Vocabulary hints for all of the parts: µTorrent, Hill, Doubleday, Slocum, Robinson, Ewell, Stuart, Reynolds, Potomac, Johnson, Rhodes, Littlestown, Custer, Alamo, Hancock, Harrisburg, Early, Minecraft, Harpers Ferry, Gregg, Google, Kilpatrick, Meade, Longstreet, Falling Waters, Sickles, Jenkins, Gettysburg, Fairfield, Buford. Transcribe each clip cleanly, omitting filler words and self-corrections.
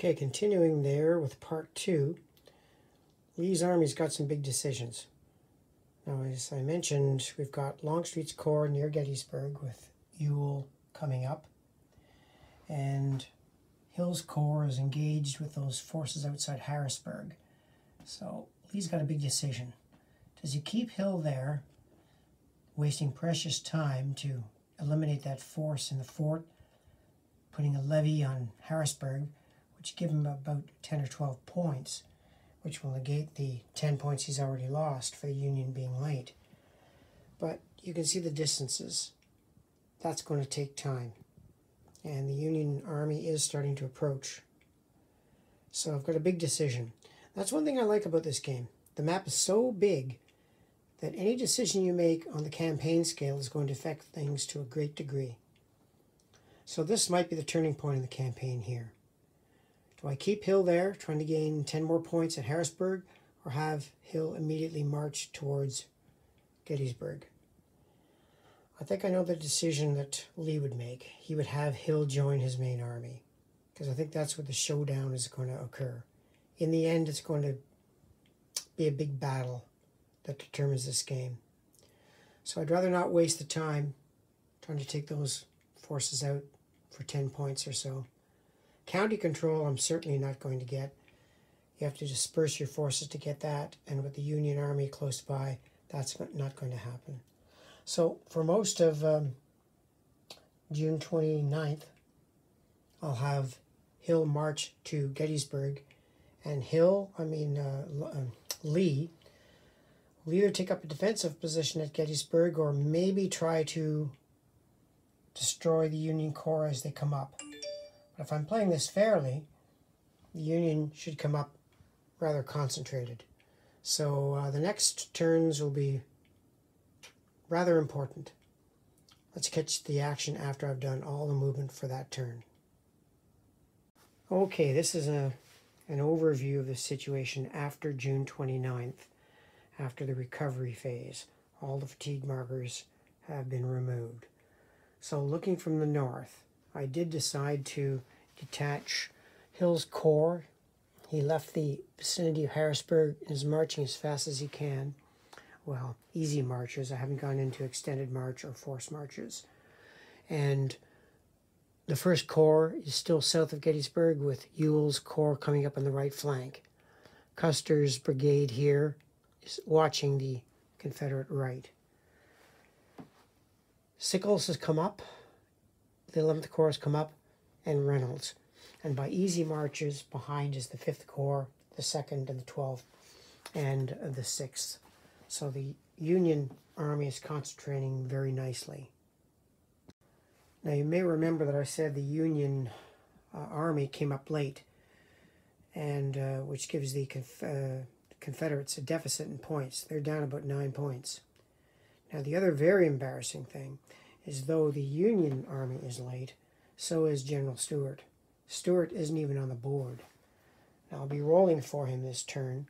Okay, continuing there with part two, Lee's army's got some big decisions. Now, as I mentioned, we've got Longstreet's Corps near Gettysburg with Ewell coming up, and Hill's Corps is engaged with those forces outside Harrisburg. So Lee's got a big decision. Does he keep Hill there, wasting precious time to eliminate that force in the fort, putting a levy on Harrisburg, which give him about 10 or 12 points, which will negate the 10 points he's already lost for the Union being late. But you can see the distances. That's going to take time. And the Union Army is starting to approach. So I've got a big decision. That's one thing I like about this game. The map is so big that any decision you make on the campaign scale is going to affect things to a great degree. So this might be the turning point in the campaign here. Do I keep Hill there, trying to gain 10 more points at Harrisburg, or have Hill immediately march towards Gettysburg? I think I know the decision that Lee would make. He would have Hill join his main army, because I think that's where the showdown is going to occur. In the end, it's going to be a big battle that determines this game. So I'd rather not waste the time trying to take those forces out for 10 points or so. County control, I'm certainly not going to get. You have to disperse your forces to get that, and with the Union Army close by, that's not going to happen. So for most of June 29th, I'll have Hill march to Gettysburg, and Lee will either take up a defensive position at Gettysburg or maybe try to destroy the Union Corps as they come up. If I'm playing this fairly, the Union should come up rather concentrated. So the next turns will be rather important. Let's catch the action after I've done all the movement for that turn. Okay, this is an overview of the situation after June 29th, after the recovery phase. All the fatigue markers have been removed. So looking from the north, I did decide to detach Hill's Corps. He left the vicinity of Harrisburg and is marching as fast as he can. Well, easy marches. I haven't gone into extended march or forced marches. And the First Corps is still south of Gettysburg with Ewell's Corps coming up on the right flank. Custer's brigade here is watching the Confederate right. Sickles has come up. The 11th Corps has come up, and Reynolds. And by easy marches, behind is the 5th Corps, the 2nd and the 12th, and the 6th. So the Union Army is concentrating very nicely. Now you may remember that I said the Union Army came up late, and which gives the Confederates a deficit in points. They're down about 9 points. Now the other very embarrassing thing is though the Union Army is late, so is General Stuart. Stuart isn't even on the board. Now I'll be rolling for him this turn,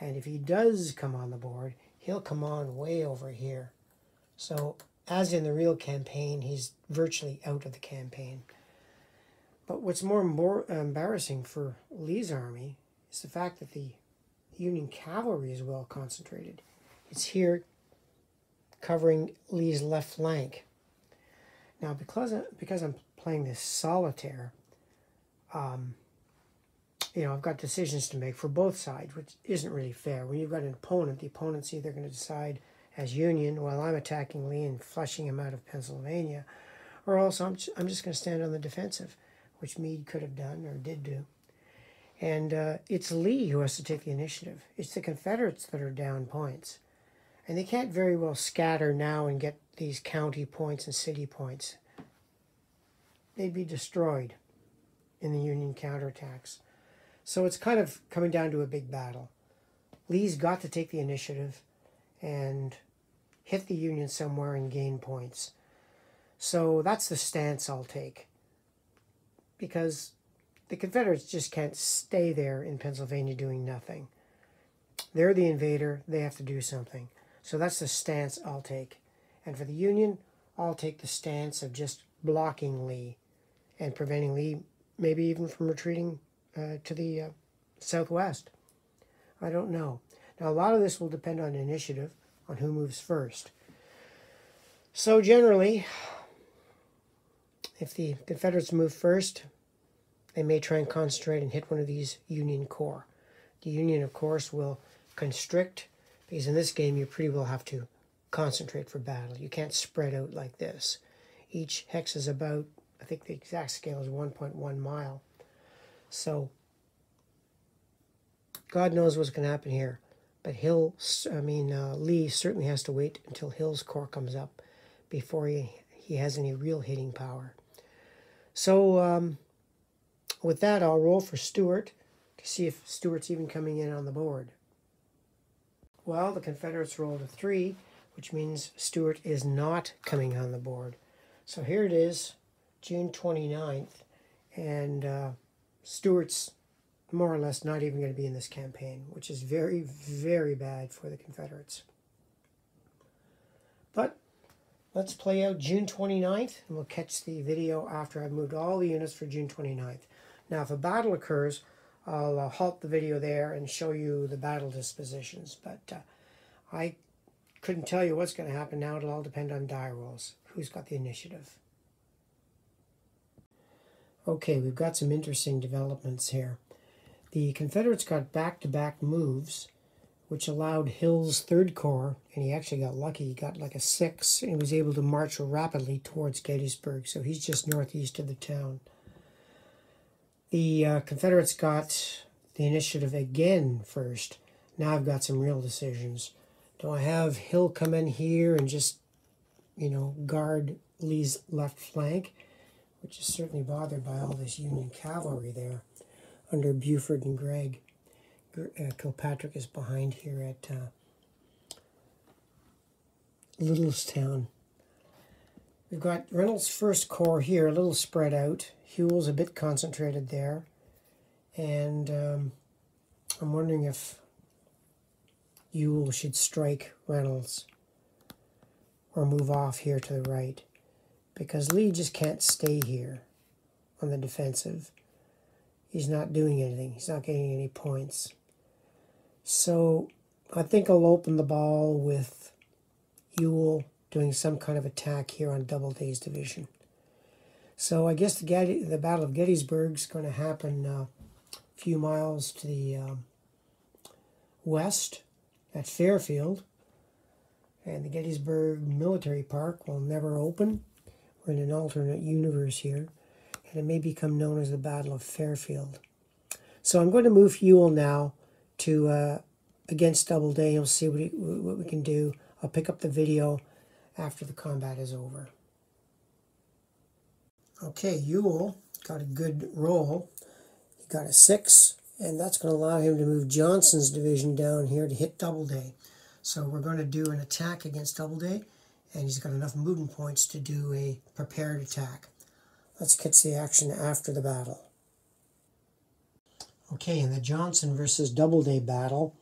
and if he does come on the board, he'll come on way over here. So, as in the real campaign, he's virtually out of the campaign. But what's more embarrassing for Lee's army is the fact that the Union cavalry is well concentrated. It's here covering Lee's left flank. Now, because I'm playing this solitaire, you know, I've got decisions to make for both sides, which isn't really fair. When you've got an opponent, the opponent's either going to decide as Union while I'm attacking Lee and flushing him out of Pennsylvania, or else I'm just going to stand on the defensive, which Meade could have done or did do. And it's Lee who has to take the initiative. It's the Confederates that are down points. And they can't very well scatter now and get these county points and city points. They'd be destroyed in the Union counterattacks. So it's kind of coming down to a big battle. Lee's got to take the initiative and hit the Union somewhere and gain points. So that's the stance I'll take, because the Confederates just can't stay there in Pennsylvania doing nothing. They're the invader. They have to do something. So that's the stance I'll take. And for the Union, I'll take the stance of just blocking Lee and preventing Lee maybe even from retreating to the southwest. I don't know. Now, a lot of this will depend on initiative, on who moves first. So generally, if the Confederates move first, they may try and concentrate and hit one of these Union corps. The Union, of course, will constrict, because in this game you pretty well have to concentrate for battle. You can't spread out like this. Each hex is about, I think the exact scale is 1.1 mile. So God knows what's going to happen here. But Hill, Lee certainly has to wait until Hill's corps comes up before he has any real hitting power. So with that, I'll roll for Stuart to see if Stuart's even coming in on the board. Well, the Confederates rolled a 3, which means Stuart is not coming on the board. So here it is, June 29th, and Stuart's more or less not even going to be in this campaign, which is very, very bad for the Confederates. But let's play out June 29th, and we'll catch the video after I've moved all the units for June 29th. Now, if a battle occurs, I'll halt the video there and show you the battle dispositions, but I couldn't tell you what's going to happen now. It'll all depend on die rolls, who's got the initiative. Okay, we've got some interesting developments here. The Confederates got back-to-back moves, which allowed Hill's 3rd Corps, and he actually got lucky, he got like a 6, and was able to march rapidly towards Gettysburg, so he's just northeast of the town. The Confederates got the initiative again first. Now I've got some real decisions. Do I have Hill come in here and just, you know, guard Lee's left flank, which is certainly bothered by all this Union cavalry there under Buford and Gregg. Kilpatrick is behind here at Littlestown. We've got Reynolds' 1st Corps here, a little spread out. Ewell's a bit concentrated there. And I'm wondering if Ewell should strike Reynolds or move off here to the right, because Lee just can't stay here on the defensive. He's not doing anything. He's not getting any points. So I think I'll open the ball with Ewell doing some kind of attack here on Doubleday's division. So I guess the Battle of Gettysburg is going to happen a few miles to the west at Fairfield. And the Gettysburg Military Park will never open. We're in an alternate universe here. And it may become known as the Battle of Fairfield. So I'm going to move Ewell now to against Doubleday. You'll see what we can do. I'll pick up the video after the combat is over. Okay, Ewell got a good roll. He got a 6, and that's going to allow him to move Johnson's division down here to hit Doubleday. So we're going to do an attack against Doubleday, and he's got enough movement points to do a prepared attack. Let's catch the action after the battle. Okay, in the Johnson versus Doubleday battle,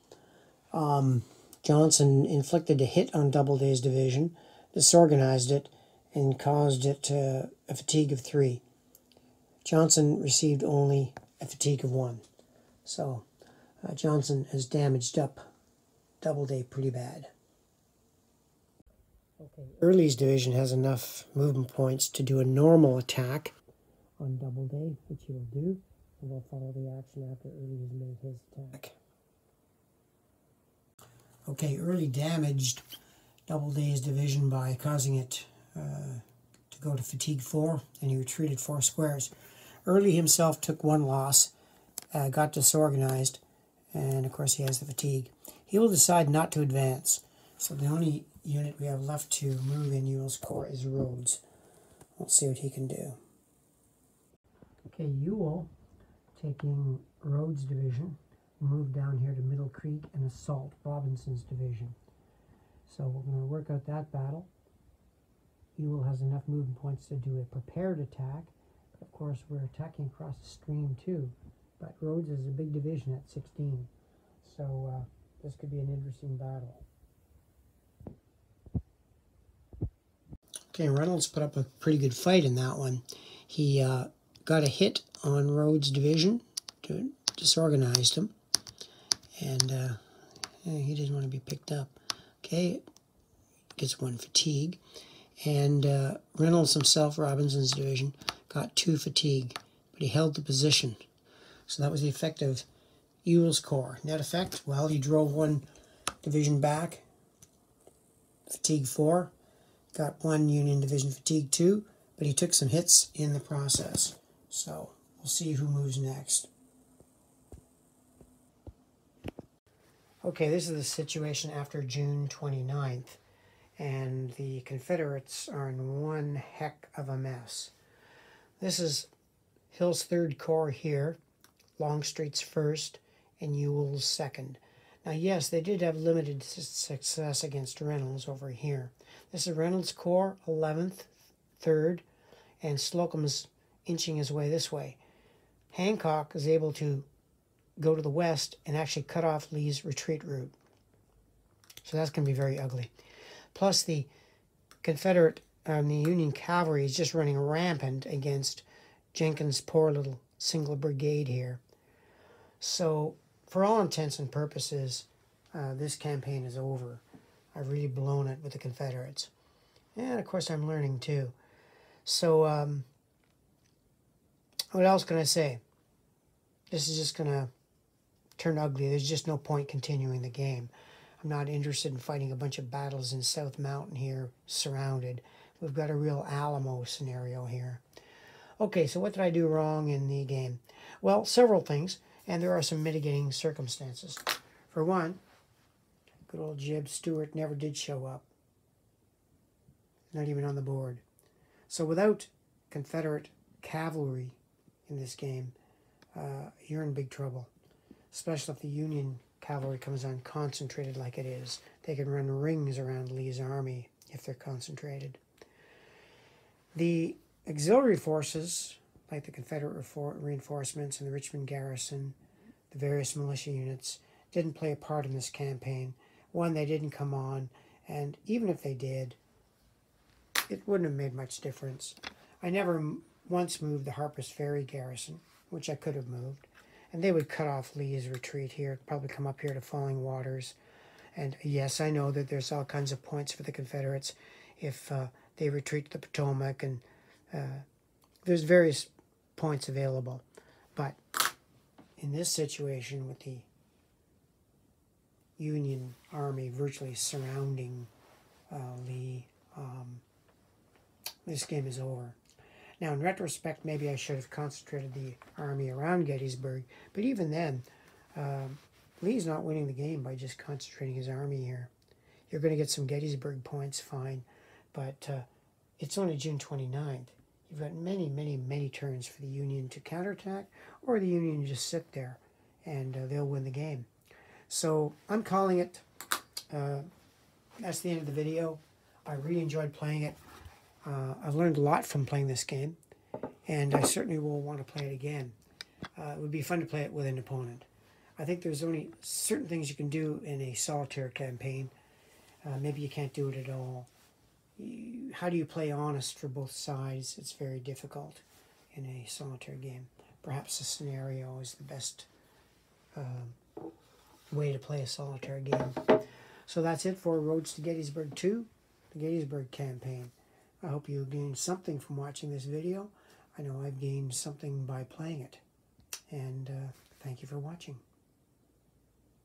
Johnson inflicted a hit on Doubleday's division, disorganized it, and caused it a fatigue of 3. Johnson received only a fatigue of 1. So Johnson has damaged up Doubleday pretty bad. Okay. Early's division has enough movement points to do a normal attack on Doubleday, which he will do, and we'll follow the action after Early has made his attack. Okay, Early damaged Doubleday's division by causing it to go to fatigue 4, and he retreated 4 squares. Early himself took 1 loss, got disorganized, and of course he has the fatigue. He will decide not to advance, so the only unit we have left to move in Ewell's corps is Rhodes. We'll see what he can do. Okay, Ewell, taking Rhodes' division, move down here to Middle Creek and assault Robinson's division. So we're going to work out that battle. Ewell has enough movement points to do a prepared attack. Of course, we're attacking across the stream too, but Rhodes is a big division at 16. So this could be an interesting battle. Okay, Reynolds put up a pretty good fight in that one. He got a hit on Rhodes' division, disorganized him, and he didn't want to be picked up. Okay, gets one fatigue, and Reynolds himself, Robinson's division, got 2 fatigue, but he held the position. So that was the effect of Ewell's corps. Net effect, well, he drove 1 division back, fatigue 4, got 1 Union division, fatigue 2, but he took some hits in the process. So we'll see who moves next. Okay, this is the situation after June 29th, and the Confederates are in one heck of a mess. This is Hill's 3rd Corps here, Longstreet's 1st, and Ewell's 2nd. Now, yes, they did have limited success against Reynolds over here. This is Reynolds' Corps, 11th, 3rd, and Slocum's inching his way this way. Hancock is able to go to the west and actually cut off Lee's retreat route. So that's going to be very ugly. Plus the Confederate, the Union cavalry is just running rampant against Jenkins' poor little single brigade here. So for all intents and purposes, this campaign is over. I've really blown it with the Confederates. And of course I'm learning too. So what else can I say? This is just going to turn ugly. There's just no point continuing the game. I'm not interested in fighting a bunch of battles in South Mountain here, surrounded. We've got a real Alamo scenario here. Okay, so what did I do wrong in the game? Well, several things, and there are some mitigating circumstances. For one, good old Jeb Stuart never did show up. Not even on the board. So without Confederate cavalry in this game, you're in big trouble. Especially if the Union cavalry comes on concentrated like it is. They can run rings around Lee's army if they're concentrated. The auxiliary forces, like the Confederate reinforcements and the Richmond garrison, the various militia units, didn't play a part in this campaign. One, they didn't come on, and even if they did, it wouldn't have made much difference. I never once moved the Harpers Ferry garrison, which I could have moved. And they would cut off Lee's retreat here, probably come up here to Falling Waters. And yes, I know that there's all kinds of points for the Confederates if they retreat to the Potomac, and there's various points available. But in this situation, with the Union Army virtually surrounding Lee, this game is over. Now, in retrospect, maybe I should have concentrated the army around Gettysburg, but even then, Lee's not winning the game by just concentrating his army here. You're going to get some Gettysburg points, fine, but it's only June 29th. You've got many, many, many turns for the Union to counterattack, or the Union just sit there, and they'll win the game. So, I'm calling it. That's the end of the video. I really enjoyed playing it. I've learned a lot from playing this game, and I certainly will want to play it again. It would be fun to play it with an opponent. I think there's only certain things you can do in a solitaire campaign. Maybe you can't do it at all. How do you play honest for both sides? It's very difficult in a solitaire game. Perhaps a scenario is the best way to play a solitaire game. So that's it for Roads to Gettysburg 2, the Gettysburg campaign. I hope you gained something from watching this video. I know I've gained something by playing it. And thank you for watching.